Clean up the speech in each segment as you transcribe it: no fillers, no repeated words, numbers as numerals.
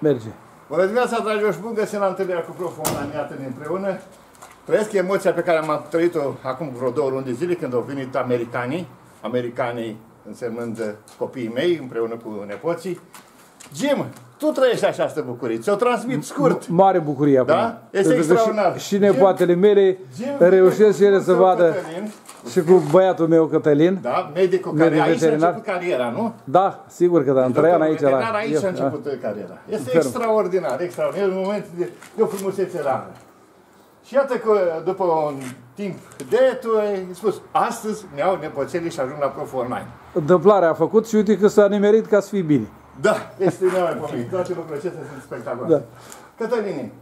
Merge. Bună dimineața, dragilor, și bun găsit la întâlnirea cu proful online, iată ne împreună. Trăiesc emoția pe care am trăit-o acum vreo 2 luni de zile, când au venit americanii, însemnând copiii mei, împreună cu nepoții. Jim, tu trăiești această bucurie, ți-o transmit scurt. Mare bucurie acum. Da? Este extraordinar. Și nepoatele mele reușesc ele să vadă. Și cu băiatul meu, Cătălin. Da, medicul care aici a început cariera, nu? Da, sigur că da, în 3 ani aici la... aici a început cariera. Este extraordinar, extraordinar, un moment de o frumusețe rară. Și iată că după un timp de tu ai spus, astăzi ne iau nepoțelii și ajung la prof online. Întâmplarea a făcut și uite că s-a nimerit ca să fii bine. Da, este nemaipomenit. Toate lucrurile acestea sunt spectaculoase. Da. Cătăline,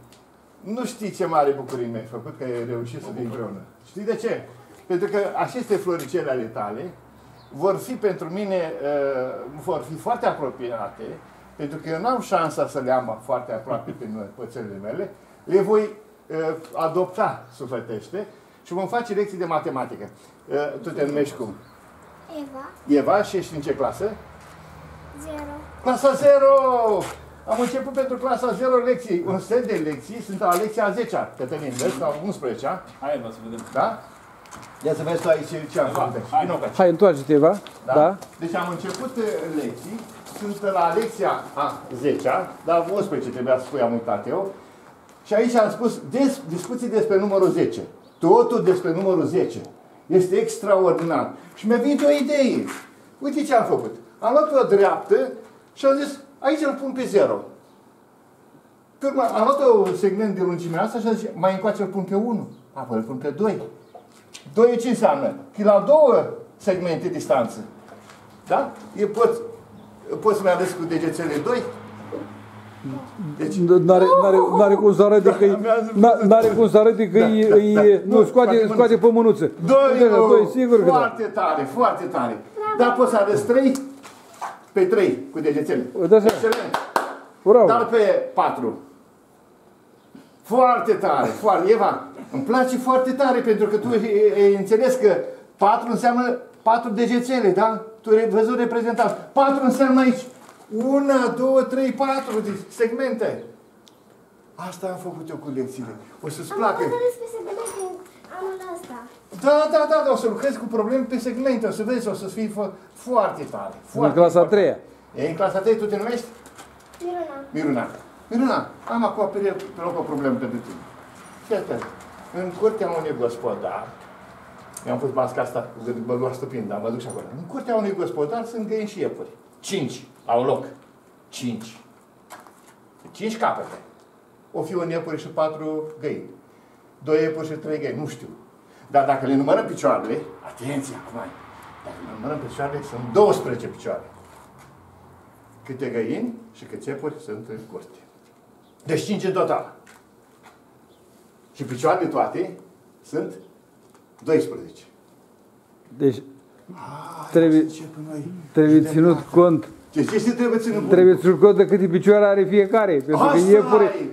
nu știi ce mare bucurie mi-ai făcut că ai reușit să fii împreună. Știi de ce? Pentru că aceste floricele ale tale vor fi pentru mine vor fi foarte apropiate, pentru că eu n-am șansa să le am foarte aproape prin pățelele mele, le voi adopta sufletește și vom face lecții de matematică. Tu te numești cum? Eva. Eva, și ești în ce clasă? 0. Clasa 0! Am început pentru clasa 0 lecții. Un set de lecții, sunt la lecția 10-a, Cătălin, sau 11-a. Hai, vă să vedem. Da? Ia să vezi tu aici ce am făcut. Hai, întoarce-te, Eva. Da? Da. Deci am început lecții, sunt la lecția a 10-a, dar 11 trebuia să spui, am uitat eu. Și aici am spus discuții despre numărul 10. Totul despre numărul 10. Este extraordinar. Și mi-a venit o idee. Uite ce am făcut. Am luat o dreaptă și am zis, aici îl pun pe 0. Am luat un segment de lungimea asta și am zis, mai încoace îl pun pe 1. Apoi îl pun pe 2. 2 ce înseamnă? Că la 2 segmente distanță. Da? Eu pot să-mi ales cu degețele 2. Deci... N-are cum să arăte că nu, scoate pe mânuță. 2, sigur că foarte tare, foarte tare. Dar poți să arăți 3 pe 3 cu degețele. Dar pe 4. Foarte tare, foarte, Eva. Îmi place foarte tare, pentru că tu ai înțeles că 4 înseamnă 4 degețele, da? Tu ai văzut reprezentat. 4 înseamnă aici 1, 2, 3, 4 segmente. Asta am făcut eu cu lecțiile. O să-ți placă. Da, da, da, da, o să lucrezi cu probleme pe segmente, o să vezi, o să fii foarte tare. În clasa 3-a. În clasa 3, tu te numești? Miruna. Miruna. Miruna, am acum pe loc o problemă pentru tine. Fii atent. În curtea unui gospodar, mi-am pus masca asta, mă luat stăpind, dar mă duc și acolo. În curtea unui gospodar sunt găini și iepuri. 5 au loc. 5. 5 capete. O fi un iepuri și 4 găini. 2 iepuri și 3 găini, nu știu. Dar dacă le numărăm picioarele, atenție acum, dacă le numărăm picioarele, sunt 12 picioare. Câte găini și câte iepuri sunt în curte. Deci 5 în total. Și picioarele toate sunt 12. Deci trebuie ținut cont. Ce trebuie ținut cont? Trebuie ținut cont de câte picioare are fiecare. Pentru că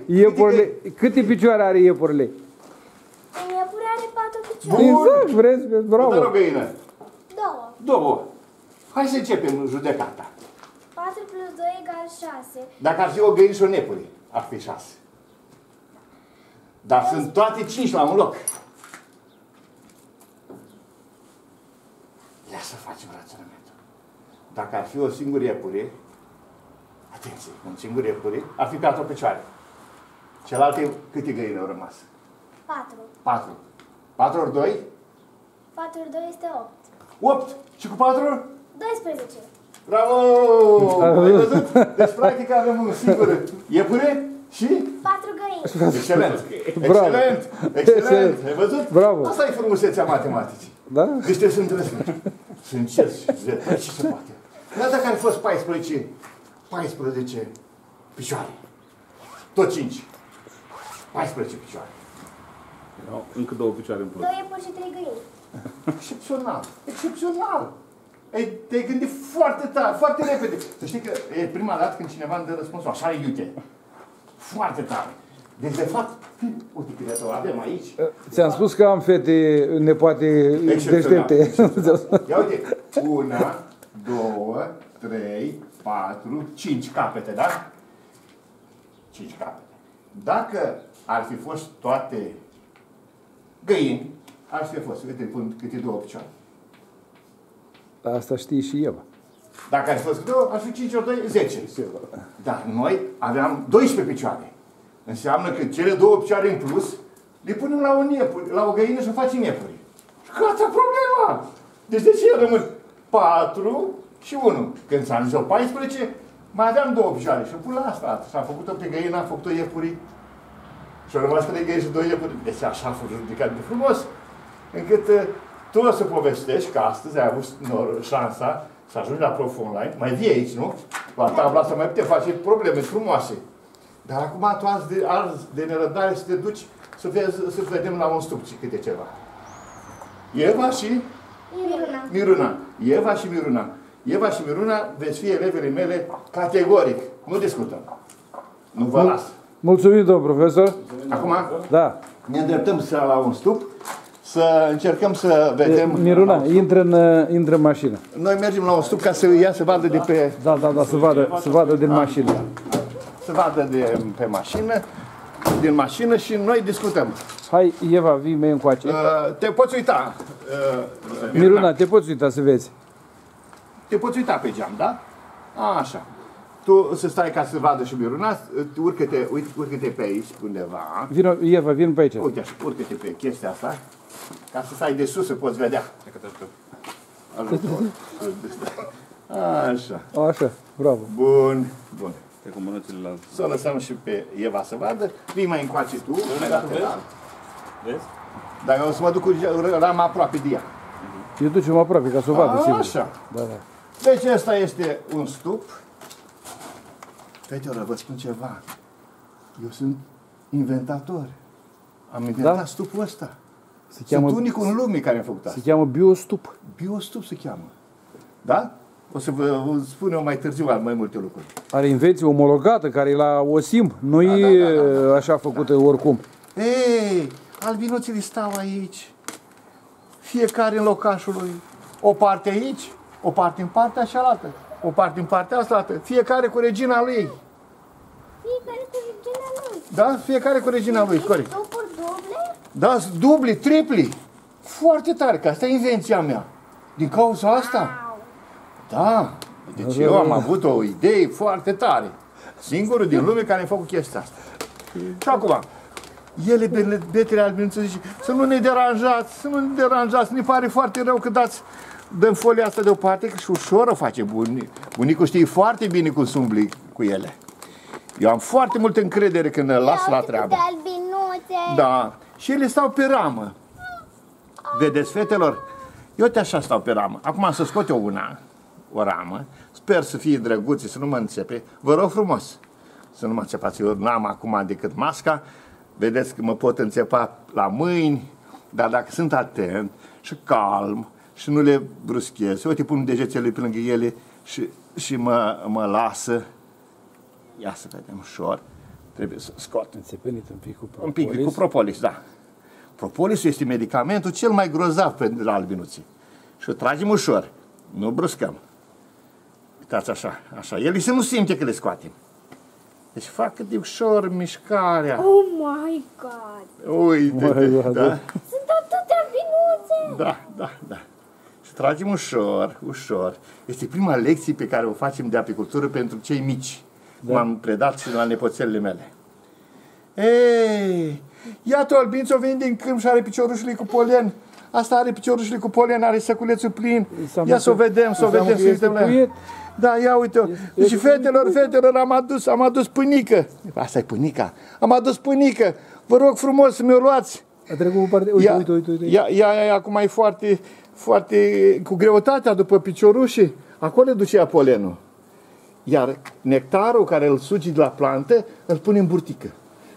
iepurile, câte picioare are iepurile? Un iepure are 4 picioare. Exact, vreți? Bravo. Dar o găină? 2. Hai să începem judecata. 4 + 2 = 6. Dacă ar fi o găină și un iepure, ar fi 6. Dar sunt toate 5 la un loc. Ia să facem raționamentul. Dacă ar fi o singură iepure, atenție, un singur iepure, ar fi 4 picioare. Celelalte, câte găini au rămas? 4. 4. 4 ori 2? 4 ori 2 este 8. 8. Și cu 4? 12. Bravo! Ai văzut? Deci, practic, avem un singur iepure și... 4 găini. Excelent! Excelent! Excelent! Ai văzut? Bravo! Asta e frumusețea matematicii. Da? Deci te sunt răzut. Sunt ce se poate. Dar dacă ar fost 14 picioare. Tot 5. 14 picioare. Erau încă 2 picioare în plus. 2 iepuri și 3 găini. Excepțional! Excepțional! Te-ai gândit foarte tare, foarte repede. Să știi că e prima dată când cineva îmi dă răspunsul așa iute. Foarte tare. Deci, de fapt, uite, o avem aici. Ți-am spus că am fete nepoate deștepte. Ia uite, 1, 2, 3, 4, 5 capete, da? 5 capete. Dacă ar fi fost toate găini, ar fi fost, uite, pun câte două picioare. Dar asta știi și Eva. Dacă ar fi fost două, ar fi 5 ori 2, 10. Dar noi aveam 12 picioare. Înseamnă că cele două picioare în plus le punem la o, la o găină și o facem iepuri. Și gata problema! Deci de ce rămân 4 și 1? Când s-a ajuns la 14, mai aveam două picioare și o pun la asta. S-a făcut-o pe găină, a făcut-o iepuri. Și au rămas trei găini și doi iepuri. Deci așa a fost ridicat de frumos, încât tu o să povestești că astăzi ai avut șansa să ajungi la Prof Online. Mai vii aici, nu? La tabla asta mai puteți face probleme frumoase. Dar acum tu arzi de nerăbdare să te duci să, să vedem la un stup câte ceva. Eva și Miruna. Eva și Miruna veți fi elevele mele categoric. Nu discutăm. Nu vă las. Mulțumim, domn profesor. Acum da. Ne îndreptăm la un stup. Să încercăm să vedem... Miruna, intră în mașină. Noi mergem la un stup ca să ia, să vadă de pe... Da, da, da, să vadă din mașină. Să vadă de pe mașină, din mașină și noi discutăm. Hai, Eva, vii mie încoace. Te poți uita. Miruna, te poți uita să vezi. Te poți uita pe geam, da? Așa. Tu să stai ca să vadă și Miruna, urcă-te pe aici undeva. Vino, Eva, vin pe aici. Uite așa, urcă-te pe chestia asta. Ca să stai de sus, să poți vedea. Ajutor. Așa. Așa, bravo. Bun, bun. Să o lăsăm și pe Eva să vadă. Vii mai încoace tu. Vezi? Dar eu o să mă duc cu rama aproape de ea. Eu ducem aproape ca să o vadă, sigur. Așa. Deci ăsta este un stup. Feteoră, vă spun ceva. Eu sunt inventator. Am inventat stupul ăsta. Sunt unicul în lume care a făcut asta. Se cheamă biostup. Biostup se cheamă. Da? O să vă spun eu mai târziu mai multe lucruri. Are invenție omologată care e la OSIM. Nu e așa făcută oricum. Ei, albinuțele stau aici. Fiecare în locașul lui. O parte aici, o parte în partea cealaltă. O parte în partea asta. Fiecare cu regina lui. Fiecare cu regina lui. Da? Fiecare cu regina lui, corect. Da, dubli, tripli. Foarte tare, că asta e invenția mea. Din cauza asta. Da. Deci eu am avut o idee foarte tare. Singurul din lume care a făcut chestia asta. Și acum, ele, betele albinuțe, zice, să nu ne deranjați, să nu ne deranjați. Ne pare foarte rău că dăm folia asta deoparte, că și ușor o face bunic. Bunicul știe foarte bine cum se umbli cu ele. Eu am foarte multă încredere când îl las la treabă. Da. Și ele stau pe ramă. Vedeți, fetelor? Eu uite așa stau pe ramă. Acum să scot eu o ramă. Sper să fie drăguți, să nu mă înțepe. Vă rog frumos să nu mă înțepați. Eu n-am acum decât masca. Vedeți că mă pot înțepa la mâini. Dar dacă sunt atent și calm și nu le bruschez. Uite, pun degetele pe lângă ele și mă lasă. Ia să vedem ușor. Trebuie să scot. Înțepenit un pic cu propolis. Un pic cu propolis, da. Propolisul este medicamentul cel mai grozav pentru albinuții. Și o tragem ușor. Nu bruscăm. Uitați așa, așa. El se nu simte că le scoatem. Deci fac cât de ușor mișcarea. Oh my God! Uite, da? Sunt atâtea albinuțe! Da, da, da. Și tragem ușor, ușor. Este prima lecție pe care o facem de apicultură pentru cei mici. M-am predat și la nepoțelele mele. Ei, iată, albințul vine din câmp și are piciorușile cu polen. Asta are piciorușile cu polen, are săculețul plin. Ia să o vedem, să o vedem, să uităm la ea. Da, ia uite-o. Și fetelor, fetelor, am adus pânică. Asta e pânica. Am adus pânică. Vă rog frumos să mi-o luați. A trecut o parte. Uite, uite, uite. Ia, acum e foarte, foarte cu greutatea după piciorușii. Acolo duce ea polenul. Iar nectarul care îl sugi de la plantă, îl pune în burtică.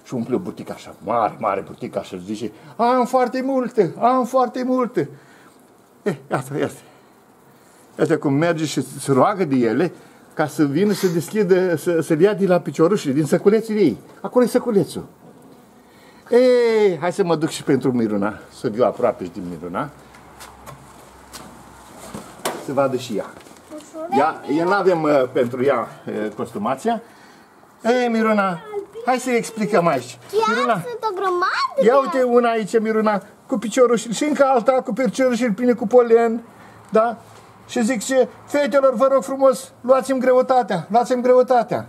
Și umple o burtică așa, mare, mare burtică, așa, și zice, am foarte multe, am foarte multe. Iată cum merge și se roagă de ele ca să vină să deschidă, să le ia de la piciorușile, din săculețul ei. Acolo e săculețul. Ei, hai să mă duc și pentru Miruna, să viu aproape și din Miruna. Să vadă și ea. Ea, nu avem pentru ea costumația. Ei, Miruna, Hai să-i explicăm aici. Chiar Miruna, sunt o grămadă. Ia uite una aici, Miruna, cu piciorul și încă alta cu piciorul și pline cu polen. Da? Și zice, fetelor, vă rog frumos, luați-mi greutatea, luați-mi greutatea.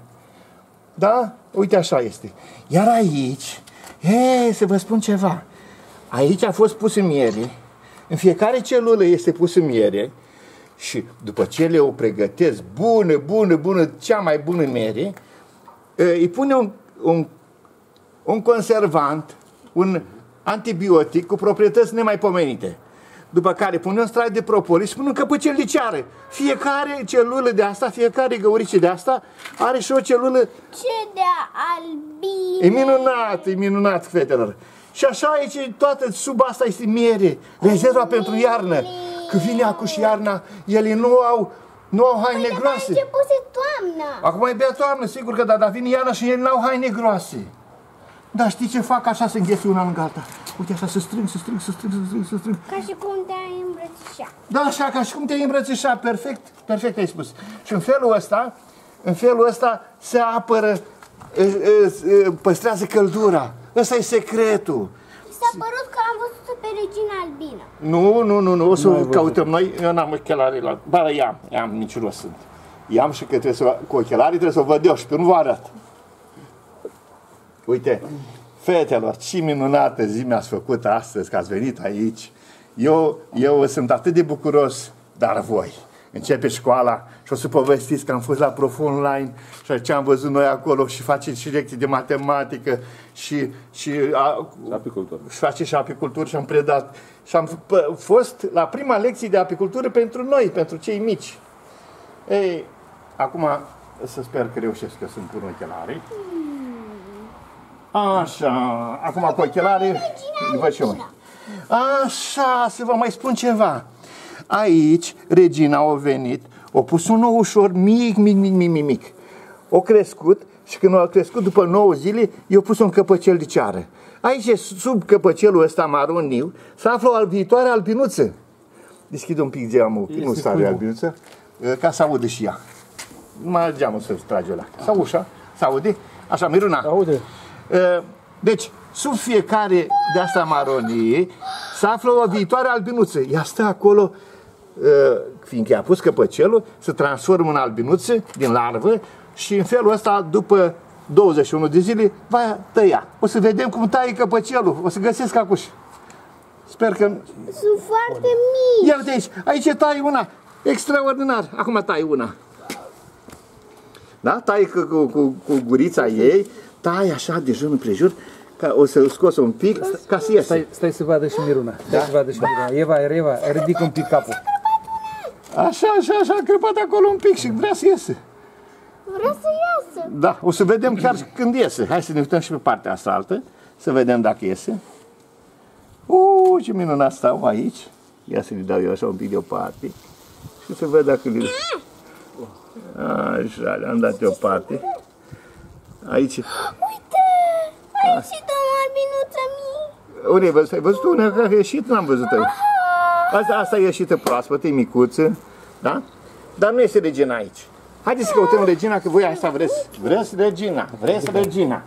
Da? Uite așa este. Iar aici, să vă spun ceva. Aici a fost pus în miere, în fiecare celulă este pus în miere și după ce le o pregătesc bună, cea mai bună miere, îi pune un conservant, un antibiotic cu proprietăți nemaipomenite. După care pune un strai de propolis și pune un căpăcel de ceară. Fiecare celulă de asta, fiecare găurice de asta are și o celulă. Ce de albine! E minunat, e minunat, fetelor. Și așa aici, toată sub asta este miere, rezerva pentru iarnă. Că vine acum și iarna, ele nu au haine groase. Acum începuse toamna. Acum e bea toamnă, sigur că da, dar vine iarna și ele n-au haine groase. Dar știi ce fac? Așa se înghesuie una lângă alta. Uite așa, se strâng. Ca și cum te-ai îmbrățișa. Da, așa, ca și cum te-ai îmbrățișa. Perfect, perfect ai spus. Și în felul ăsta, se apără, păstrează căldura. Ăsta e secretul. S-a părut că am văzut-o pe regina albină. Nu, o să o căutăm noi. Eu n-am ochelarii la... Ba, i-am, niciunul sunt. I-am și că trebuie să... Cu ochelarii trebuie să o văd eu și pe nu vă arăt. Uite, fetelor, ce minunată zi mi-ați făcut astăzi că ați venit aici. Eu sunt atât de bucuros, dar voi începe școala și o să povestiți că am fost la Prof Online și ce am văzut noi acolo și faceți și lecții de matematică și apicultură și am predat. Și am fost la prima lecție de apicultură pentru noi, pentru cei mici. Ei, acum să sper că reușesc, că sunt cu ochelarii. Așa, acum cu ochelari, văd și eu. Așa, să vă mai spun ceva. Aici, regina a venit, a pus un ou ușor, mic. O crescut și când a crescut după 9 zile, i-a pus un căpăcel de ceară. Aici, sub căpăcelul ăsta maroniu, se află o viitoare albinuță. Deschid un pic geamul, nu sare albinuță, ca să audă și ea. Numai geamul să trage ăla. Sau ușa, să aude. Așa, Miruna. Aude. Deci, sub fiecare de asta maronie se află o viitoare albinuță. Ea stă acolo, fiindcă i-a pus căpăcelul, se transformă în albinuță din larvă și în felul ăsta, după 21 de zile, va tăia. O să vedem cum taie căpăcelul, o să găsesc acuși. Sper că... Sunt foarte mici! Ia uite aici, aici taie una, extraordinar, acum taie una. Da? Taie cu gurița ei. Tai așa de jur împrejur, ca o să scos un pic, ca să iese. Stai să vadă și Miruna. Stai să vadă și Miruna. Eva, ridică un pic capul. Așa, a crăpat acolo un pic și vrea să iese. Vrea să iasă. Da, o să vedem chiar când iese. Hai să ne uităm și pe partea asta altă, să vedem dacă iese. Uuu, ce minunat stau aici. Ia să-i dau eu așa un pic deoparte și să văd dacă le... Așa, le-am dat deoparte. Aici. Uite! A ieșit o albinuță mică. Unde ai văzut? Ai văzut una care a ieșit? N-am văzut-o. Asta a ieșită proaspătă, e micuță. Da? Dar nu este regina aici. Haideți să căutăm regina, că voi asta vreți. Vreți regina. Vreți regina.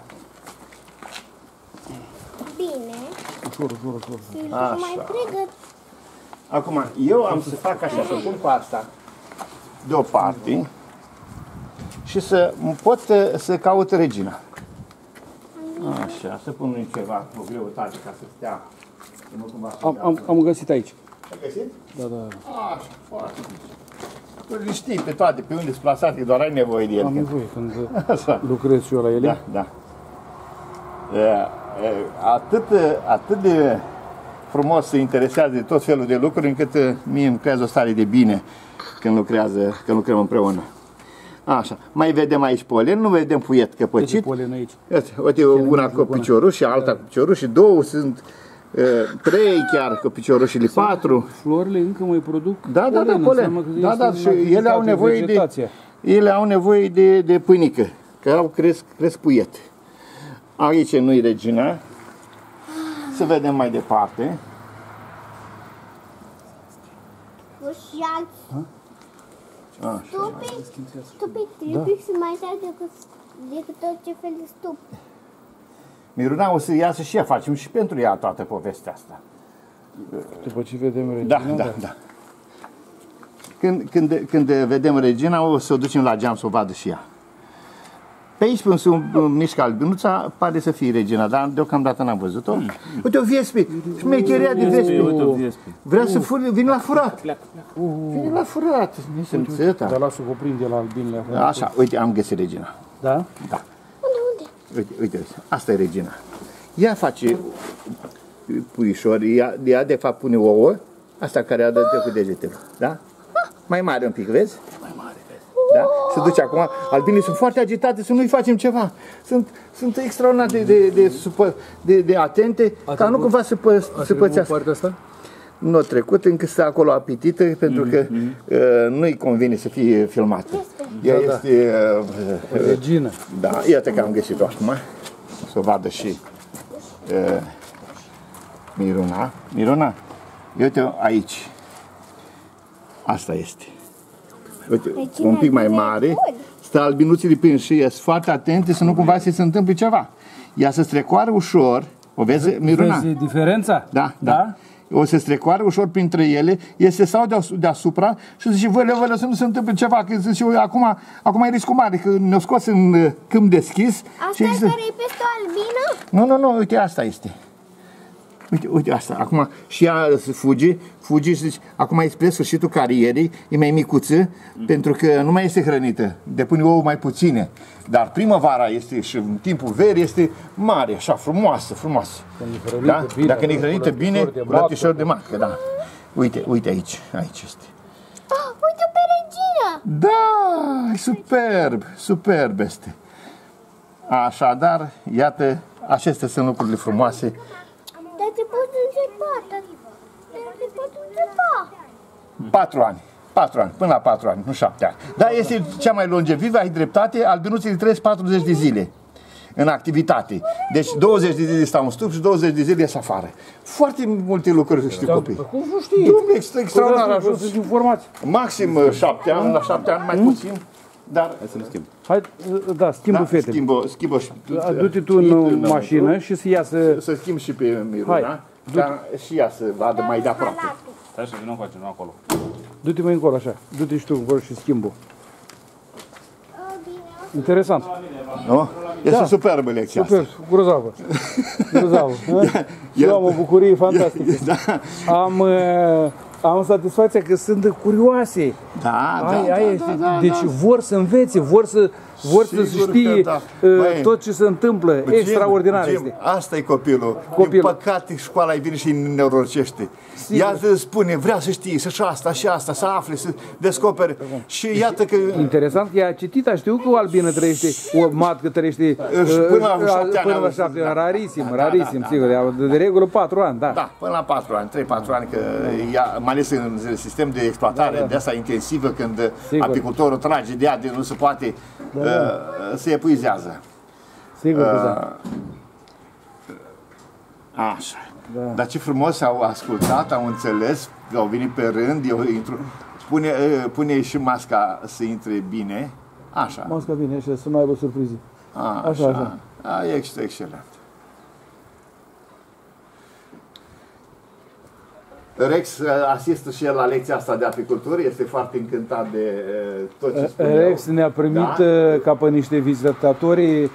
Bine. Așa. Acum, eu am să fac așa, să pun cu asta deoparte. Și să pot să caut regina. Așa, să pun ceva cu greutate ca să stea. Am găsit aici. Ai găsit? Da. Așa, foarte bine. Le știi pe toate, pe unde sunt plasate, doar ai nevoie de ele. Am nevoie când lucrez eu la ele. Da. Atât de frumos se interesează de tot felul de lucruri, încât mie îmi creează o stare de bine când lucrăm împreună. Așa, mai vedem aici polen, nu vedem puiet căpăcit. Uite, una cu piciorul și alta cu piciorul și două sunt, trei chiar cu piciorul și patru. Florile încă mai produc polen. Da, și ele au nevoie de pâinică, că au cresc puiet. Aici nu-i regina. Să vedem mai departe. Stupii trebuie să mai tare decât tot ce fel de stup. Miruna o să iasă și ea, facem și pentru ea toată povestea asta. După ce vedem Regina, da. Când vedem Regina, o să o ducem la geam să o vadă și ea. Pe aici, până se mișcă albinuța, pare să fie Regina, dar deocamdată n-am văzut-o. Uite o viespe, șmecheria de viespe. Vrea să fure, vine la furat. Vine la furat, nesimțeta. Dar lasă-o cuprinde la albinele. Așa, uite, am găsit Regina. Da? Da. Uite, asta e Regina. Ea face puișori, ea de fapt pune ouă, asta care a dat cu degetelul, da? Mai mare un pic, vezi? Da? Se duce acum, albinii sunt foarte agitate să nu-i facem ceva. Sunt extraordinar de atente, ca nu cumva să pățească. Partea asta? Nu a trecut, încă stă acolo apetită, pentru că nu-i convine să fie filmată. Ea este... Regina. Da, iată că am găsit-o acum. Să o vadă și Miruna. Miruna, uite-o aici. Asta este. Uite, un pic mai mare, stă albinuții prinși și sunt foarte atente să nu cumva să se întâmple ceva. Ea se strecoară ușor, o vezi, Miruna? Vezi diferența? Da. O se strecoară ușor printre ele, iese sau deasupra și zice, vă să nu se întâmple ceva, că zice, acum e riscul mare, că ne-o scos în câmp deschis. Asta e care e peste o albină? Nu, uite, asta este. Uite asta, acum și ea fuge și zici, acum e spre sfârșitul carierei, e mai micuță, pentru că nu mai este hrănită, depune ouă mai puține. Dar primăvara este și în timpul verii este mare, așa, frumoasă. Da? Bine, dacă ne hrănită bine, curătișor de macă, da. Uite aici este. Ah, uite pe Regina! Da, superb este. Așadar, iată, acestea sunt lucrurile frumoase. Te poți înțepa, te poți înțepa. 4 ani, până la 4 ani, nu 7 ani. Dar este cea mai longevivă, ai dreptate, albinuții trăiesc 40 de zile în activitate. Deci 20 de zile stau în stup și 20 de zile ies afară. Foarte multe lucruri știu copii. Cum nu știi? Dumnezeu, extraordinar ajuns. Maxim 7 ani, la 7 ani mai puțin. Dar... Hai să le schimb. Hai, da, schimbă fetele. Schimbă și... Du-te tu în mașină și să iasă... Să schimb și pe Miruna, dar și ea să vadă mai de-aproape. Stai și vină încoace, nu acolo. Du-te mai încolo, așa. Du-te și tu încolo și schimbă. Interesant. Nu? Este superbă lecția asta. Superb, grozavă. Eu am o bucurie fantastică. Am satisfacția că sunt curioase. Da. Deci vor să învețe, vor să știe tot ce se întâmplă. Extraordinar este. Asta e copilul. Din păcate, școala îi vine și îi neurorcește. Ea îți spune, vrea să știe, și asta, să afle, să descopere. Și iată că... Interesant că ea a citit, a știut că o albină trăiește, o matcă trăiește până la 7 ani. Rarisim, sigur. De regulă 4 ani, da. Da, până la 4 ani, 3-4 ani, că ea, mai ales în sistem de exploatare de asta intensivă, când apicultorul trage de ea, de nu se poate... se epuizează. Sigur că da. Așa. Da. Dar ce frumos au ascultat, au înțeles, au venit pe rând, eu intru. Pune și masca să intre bine. Așa. Masca bine, așa, să nu aibă surprize. Așa. Excelent. Rex asistă și el la lecția asta de apicultură, este foarte încântat de tot ce spune Rex ne-a primit ca pe niște vizitatori,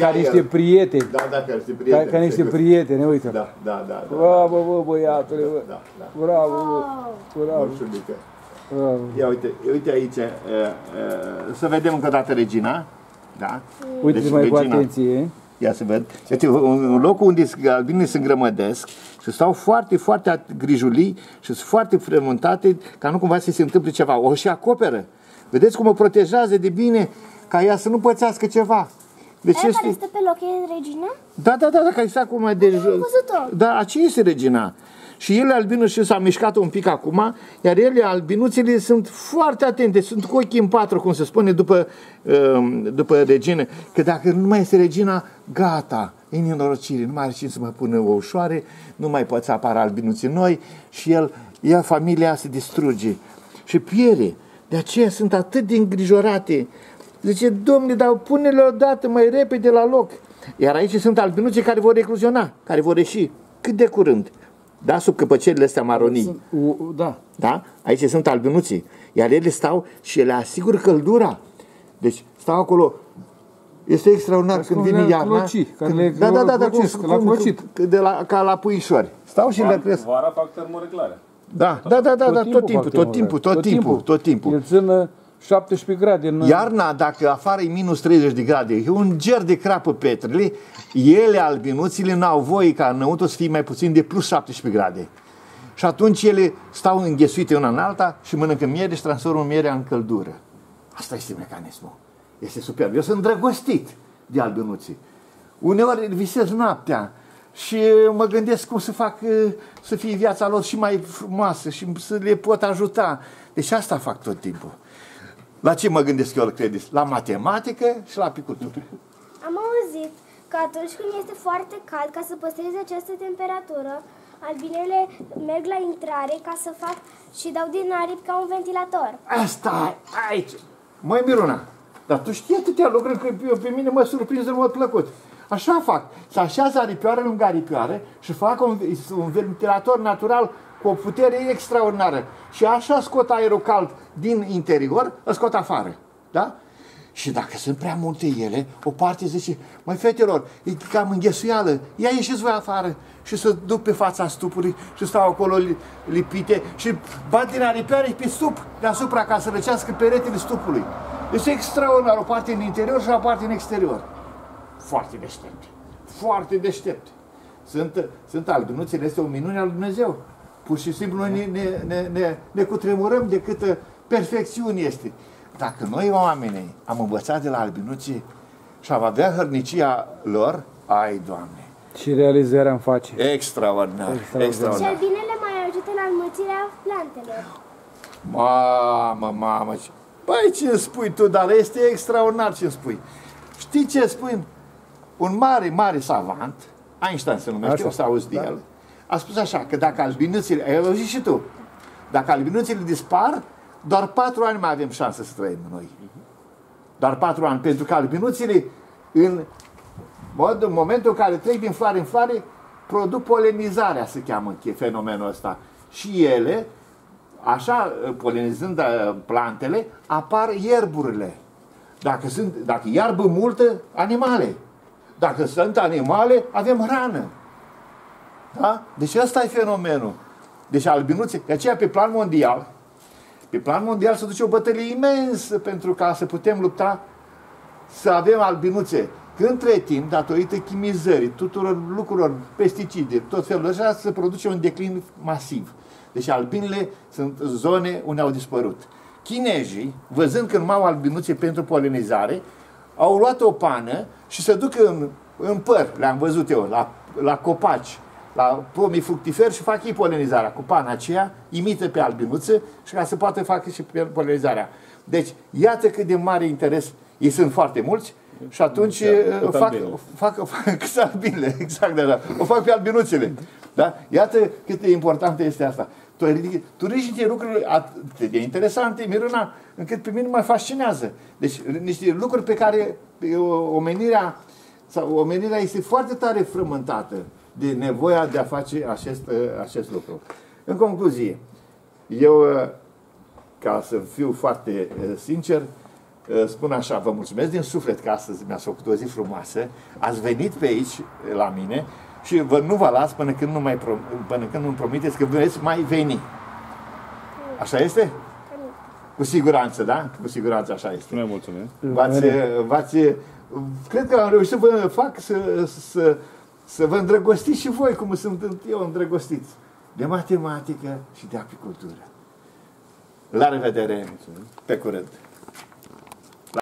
ca niște prieteni. Da, ca niște prieteni. Ca niște prieteni, uite. Da. Bravo, bă, băiatule, bă. Da. Bravo, bă. Bravo. Bravo. Ia uite aici, să vedem încă o dată Regina. Da? Uite-te mai cu atenție. Ia să văd. Un loc unde albinii se îngrămădesc și stau foarte, foarte grijulii și sunt foarte frământate ca nu cumva să se întâmple ceva. O și acoperă. Vedeți cum o protejează de bine ca ea să nu pățească ceva. Deci aia este... care stă pe loc, e Regina? Da, care stă acum de jos. Da, aceea este Regina. Și ele, albinuții, s-au mișcat un pic acum, iar ele, albinuțele, sunt foarte atente, sunt cu ochii în patru, cum se spune, după Regina. Că dacă nu mai este Regina, gata, e nenorocire, nu mai are cine să mai pună o ușoare, nu mai poate să apară albinuții noi și ea, familia se distruge. Și piere, de aceea sunt atât de îngrijorate. Zice, domnule, dar pune-le odată mai repede la loc. Iar aici sunt albinuții care vor ecluziona, care vor ieși cât de curând. Da? Sub căpăcerile astea maronii. Da. Da? Aici sunt albinuții. Iar ele stau și le asigură căldura. Deci stau acolo. Este extraordinar când vine iarna. Da, da, da, da. Ca la puișori. Stau și le cresc. Vara fac termoreglare. Da, da, da, da, tot timpul. El țină 17 grade. Iarna, dacă afară e minus 30 de grade, e un ger de crapă petrele, ele, albinuțile, n-au voie ca înăuntru să fie mai puțin de plus 17 grade. Și atunci ele stau înghesuite una în alta și mănâncă miere și transformă mierea în căldură. Asta este mecanismul. Este superb. Eu sunt îndrăgostit de albinuții. Uneori visez noaptea și mă gândesc cum să fac să fie viața lor și mai frumoasă și să le pot ajuta. Deci asta fac tot timpul. La ce mă gândesc eu, credeți? La matematică și la apicultură. Am auzit că atunci când este foarte cald, ca să păstreze această temperatură, albinele merg la intrare ca să fac și dau din aripi ca un ventilator. Asta, aici. Măi, Miruna, dar tu știi atâtea lucruri că pe mine mă surprins în mod plăcut. Așa fac. Se așează aripioară lângă aripioară și fac un ventilator natural cu o putere extraordinară. Și așa scot aerul cald din interior, îl scot afară. Da? Și dacă sunt prea multe ele, o parte zice, măi fetelor, e cam înghesuială, ia ieșiți voi afară. Și se duc pe fața stupului și stau acolo lipite și bat din aripioare pe stup deasupra ca să răcească peretele stupului. Este extraordinar, o parte în interior și o parte în exterior. Foarte deștept. Foarte deștept. Sunt albinuțele, este o minune a lui Dumnezeu. Pur și simplu noi ne cutremurăm de câtă perfecțiune este. Dacă noi, oamenii, am învățat de la albinuții și am avea hărnicia lor, ai, Doamne! Și realizarea îmi face. Extraordinar. Și albinele mai ajută la înmulțirea plantelor. Mamă, mamă! Păi ce spui tu, dar este extraordinar ce spui. Știi ce spui? Un mare, mare savant, Einstein se numește, așa, o să auzi de el, a spus așa, că dacă albinuțele, ai auzit și tu, dacă albinuțele dispar, doar 4 ani mai avem șansă să trăim noi. Doar 4 ani, pentru că albinuțele, în momentul în care trec din floare în floare, produc polenizarea, se cheamă fenomenul ăsta. Și ele, așa, polenizând plantele, apar ierburile. Dacă iarbă multă, animale. Dacă sunt animale, avem hrană. Da? Deci asta e fenomenul. Deci albinuții, de aceea pe plan mondial, pe plan mondial se duce o bătălie imensă pentru ca să putem lupta să avem albinuțe. Că între timp, datorită chimizării, tuturor lucrurilor, pesticide, tot felul așa, se produce un declin masiv. Deci albinele sunt zone unde au dispărut. Chinezii, văzând că nu mai au albinuțe pentru polenizare, au luat o pană și se duc în păr, le-am văzut eu, la copaci, la pomii fructiferi și fac ei polenizarea. Cu pana aceea, imită pe albinuță și ca să poată face și polenizarea. Deci, iată cât de mare interes, ei sunt foarte mulți și atunci o fac pe albinuțele. Da? Iată cât de importantă este asta. Tu ridici niște lucruri atât de interesante, Miruna, încât pe mine mă fascinează. Deci niște lucruri pe care omenirea este foarte tare frământată de nevoia de a face acest lucru. În concluzie, eu, ca să fiu foarte sincer, spun așa, vă mulțumesc din suflet că astăzi mi-ați făcut o zi frumoasă, ați venit pe aici la mine și nu vă las până când nu-mi promiteți că veți mai veni. Așa este? Cu siguranță, da? Cu siguranță așa este. Noi mulțumim. Cred că am reușit să vă fac să vă îndrăgostiți și voi, cum sunt eu îndrăgostiți, de matematică și de apicultură. La revedere! Mulțumim. Pe curând!